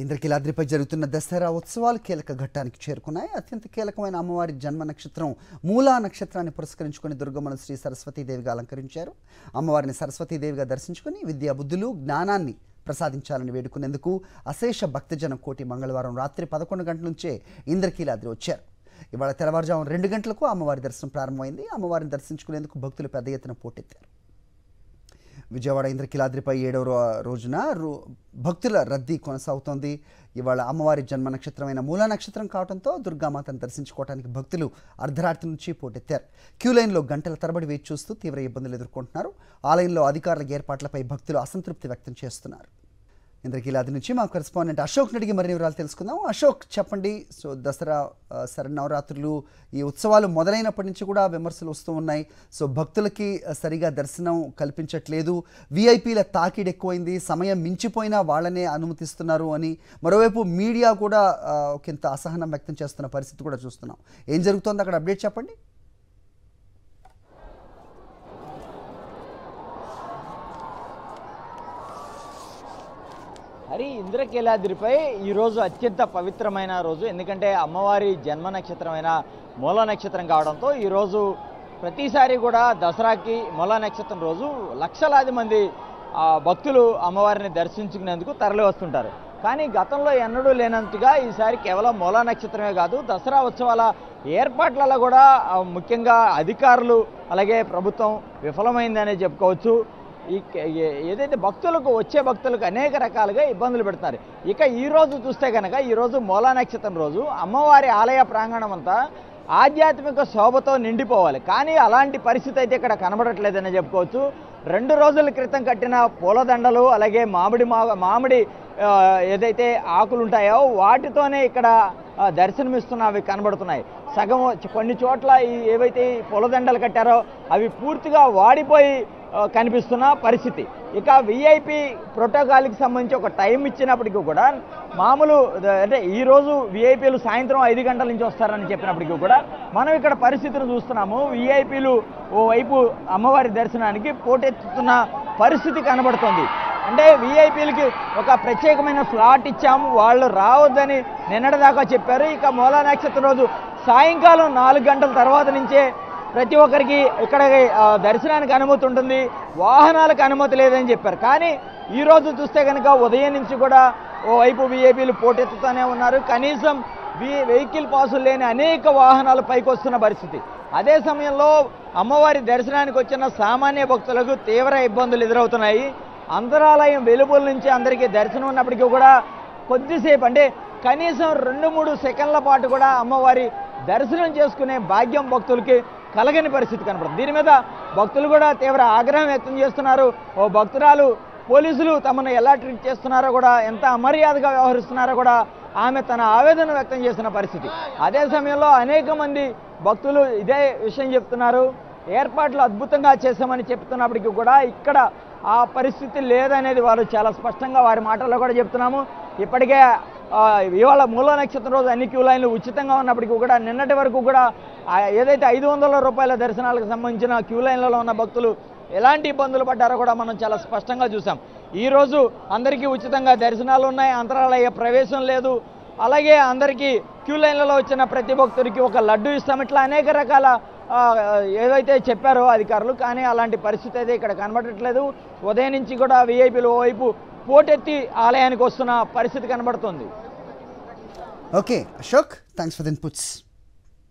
ఇంద్రకీలాద్రిపై జరుగుతున్న దసరా ఉత్సవాలు కీలక ఘట్టానికి చేరుకున్నాయి. అత్యంత కీలకమైన అమ్మవారి జన్మ నక్షత్రం మూలా నక్షత్రాన్ని పురస్కరించుకొని దుర్గమ్మను శ్రీ సరస్వతీదేవిగా అలంకరించారు. అమ్మవారిని సరస్వతీదేవిగా దర్శించుకొని విద్యా బుద్ధులు జ్ఞానాన్ని ప్రసాదించాలని వేడుకునేందుకు అశేష భక్తజనం కోటి మంగళవారం రాత్రి 11 గంటల నుంచే ఇంద్రకీలాద్రి వచ్చారు. ఇవాళ తెల్లవారుజాము 2 గంటలకు అమ్మవారి దర్శనం ప్రారంభమైంది. అమ్మవారిని దర్శించుకునేందుకు భక్తులు పెద్ద ఎత్తున పోటెత్తారు. విజయవాడ ఇంద్రకీలాద్రిపై 7వ రోజున భక్తుల రద్దీ కొనసాగుతోంది. ఇవాళ అమ్మవారి జన్మ నక్షత్రమైన మూలా నక్షత్రం కావడంతో దుర్గామాతను దర్శించుకోవడానికి భక్తులు అర్ధరాత్రి నుంచి పోటెత్తారు. క్యూ లైన్లో గంటల తరబడి వేచి చూస్తూ తీవ్ర ఇబ్బందులు ఎదుర్కొంటున్నారు. ఆలయంలో అధికారుల ఏర్పాట్లపై భక్తులు అసంతృప్తి వ్యక్తం చేస్తున్నారు. ఇంద్రకీలాద్రి నుంచి మా కరెస్పాండెంట్ అశోక్ అడిగి మరిన్ని వివరాలు తెలుసుకుందాం. అశోక్, చెప్పండి, దసరా శరన్నవరాత్రులు ఈ ఉత్సవాలు మొదలైనప్పటి నుంచి కూడా విమర్శలు వస్తూ ఉన్నాయి. భక్తులకి సరిగా దర్శనం కల్పించట్లేదు, విఐపీల తాకిడి ఎక్కువైంది, సమయం మించిపోయినా వాళ్ళనే అనుమతిస్తున్నారు అని, మరోవైపు మీడియా కూడా కొంత అసహనం వ్యక్తం చేస్తున్న పరిస్థితి కూడా చూస్తున్నాం. ఏం జరుగుతోంది అక్కడ, అప్డేట్ చెప్పండి. హరి, ఇంద్రకీలాద్రిపై ఈరోజు అత్యంత పవిత్రమైన రోజు. ఎందుకంటే అమ్మవారి జన్మ నక్షత్రమైన మూల నక్షత్రం కావడంతో ఈరోజు ప్రతిసారి కూడా దసరాకి మూల నక్షత్రం రోజు లక్షలాది మంది భక్తులు అమ్మవారిని దర్శించుకునేందుకు తరలి వస్తుంటారు. కానీ గతంలో ఎన్నడూ లేనంతగా ఈసారి కేవలం మూల నక్షత్రమే కాదు, దసరా ఉత్సవాల ఏర్పాట్లలో కూడా ముఖ్యంగా అధికారులు అలాగే ప్రభుత్వం విఫలమైందనే చెప్పుకోవచ్చు. ఏదైతే భక్తులకు వచ్చే భక్తులకు అనేక రకాలుగా ఇబ్బందులు పెడుతున్నారు. ఇక ఈరోజు చూస్తే కనుక ఈరోజు మూలా నక్షత్రం రోజు అమ్మవారి ఆలయ ప్రాంగణం అంతా ఆధ్యాత్మిక శోభతో నిండిపోవాలి. కానీ అలాంటి పరిస్థితి అయితే ఇక్కడ కనబడట్లేదని చెప్పుకోవచ్చు. 2 రోజుల క్రితం కట్టిన పూలదండలు అలాగే మామిడి ఏదైతే ఆకులు ఉంటాయో వాటితోనే ఇక్కడ దర్శనమిస్తున్న అవి కనబడుతున్నాయి. సగం కొన్ని చోట్ల ఏవైతే పూలదండలు కట్టారో అవి పూర్తిగా వాడిపోయి కనిపిస్తున్న పరిస్థితి. ఇక విఐపి ప్రోటోకాల్కి సంబంధించి ఒక టైం ఇచ్చినప్పటికీ కూడా మామూలు అంటే ఈరోజు విఐపీలు సాయంత్రం 5 గంటల నుంచి వస్తారని చెప్పినప్పటికీ కూడా మనం ఇక్కడ పరిస్థితిని చూస్తున్నాము. విఐపీలు ఓవైపు అమ్మవారి దర్శనానికి పోటెత్తుతున్న పరిస్థితి కనబడుతుంది. అంటే విఐపీలకి ఒక ప్రత్యేకమైన స్లాట్ ఇచ్చాము, వాళ్ళు రావద్దని నిన్నటిదాకా చెప్పారు. ఇక మూలా నక్షత్రం రోజు సాయంకాలం 4 గంటల తర్వాత నుంచే ప్రతి ఒక్కరికి ఇక్కడ దర్శనానికి అనుమతి ఉంటుంది, వాహనాలకు అనుమతి లేదని చెప్పారు. కానీ ఈరోజు చూస్తే కనుక ఉదయం నుంచి కూడా ఓవైపు విఐపీలు పోటెత్తుతూనే ఉన్నారు. కనీసం వెహికల్ పాసులు లేని అనేక వాహనాలు పైకి వస్తున్న పరిస్థితి. అదే సమయంలో అమ్మవారి దర్శనానికి వచ్చిన సామాన్య భక్తులకు తీవ్ర ఇబ్బందులు ఎదురవుతున్నాయి. అంతరాలయం వెలుపుల నుంచి అందరికీ దర్శనం ఉన్నప్పటికీ కూడా కొద్దిసేపు అంటే కనీసం 2-3 సెకండ్ల పాటు కూడా అమ్మవారి దర్శనం చేసుకునే భాగ్యం భక్తులకి కలగని పరిస్థితి కనబడుతుంది. దీని మీద భక్తులు కూడా తీవ్ర ఆగ్రహం వ్యక్తం చేస్తున్నారు. ఓ భక్తురాలు పోలీసులు తమను ఎలా ట్రీట్ చేస్తున్నారో కూడా, ఎంత అమర్యాదగా వ్యవహరిస్తున్నారో కూడా ఆమె తన ఆవేదన వ్యక్తం చేసిన పరిస్థితి. అదే సమయంలో అనేక మంది భక్తులు ఇదే విషయం చెప్తున్నారు. ఏర్పాట్లు అద్భుతంగా చేశామని చెప్తున్నప్పటికీ కూడా ఇక్కడ ఆ పరిస్థితి లేదనేది వారు చాలా స్పష్టంగా వారి మాటల్లో కూడా చెప్తున్నాము. ఇప్పటికే ఇవాళ మూలా నక్షత్రం రోజు అన్ని క్యూ లైన్లు ఉచితంగా ఉన్నప్పటికీ కూడా నిన్నటి వరకు కూడా ఏదైతే 500 రూపాయల దర్శనాలకు సంబంధించిన క్యూ లైన్లలో ఉన్న భక్తులు ఎలాంటి ఇబ్బందులు పడ్డారో కూడా మనం చాలా స్పష్టంగా చూసాం. ఈరోజు అందరికీ ఉచితంగా దర్శనాలు ఉన్నాయి, అంతరాలయ ప్రవేశం లేదు, అలాగే అందరికీ క్యూ లైన్లలో వచ్చిన ప్రతి భక్తుడికి ఒక లడ్డు ఇస్తాం, ఇట్లా అనేక రకాల ఏదైతే చెప్పారో అధికారులు, కానీ అలాంటి పరిస్థితి అయితే ఇక్కడ కనబడట్లేదు. ఉదయం నుంచి కూడా విఐపీలు ఓవైపు పోటెత్తి ఆలయానికి వస్తున్న పరిస్థితి కనబడుతుంది. Okay Ashok, thanks for the inputs.